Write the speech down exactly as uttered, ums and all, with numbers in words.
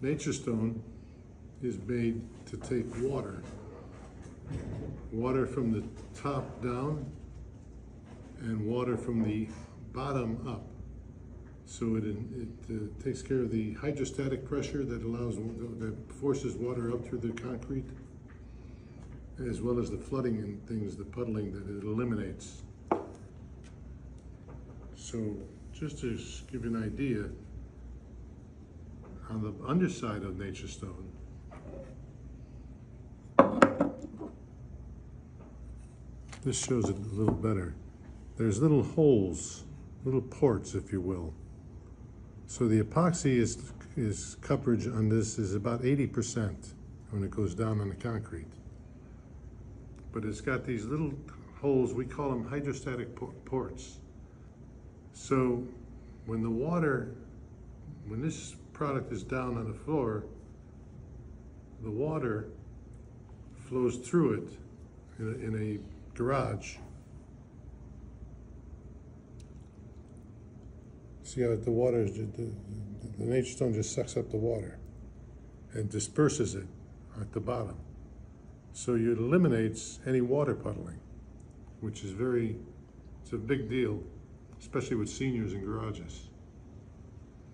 Nature Stone is made to take water, water from the top down and water from the bottom up. So it, it uh, takes care of the hydrostatic pressure that allows, that forces water up through the concrete, as well as the flooding and things, the puddling that it eliminates. So just to give you an idea, on the underside of Nature Stone, this shows it a little better. There's little holes, little ports, if you will. So the epoxy is, is coverage on this is about eighty percent when it goes down on the concrete. But it's got these little holes, we call them hydrostatic ports. So when the water, when this product is down on the floor, the water flows through it in a, in a garage. See how the water, is, the, the, the Nature Stone just sucks up the water and disperses it at the bottom. So it eliminates any water puddling, which is very, it's a big deal, especially with seniors in garages.